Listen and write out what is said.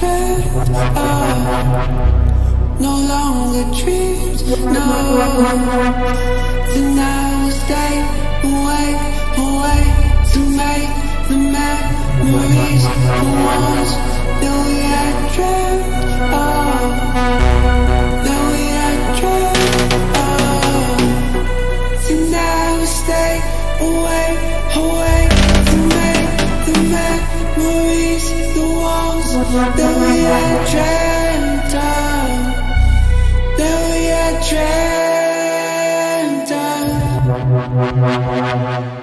tread on. No longer dreams, no. Then I will stay awake, awake to make the memories, the ones that we had dreamt of, that we had dreamt of. Then I will stay awake, awake to make the memories, the ones that we had dreamt of, that we had dreamt of.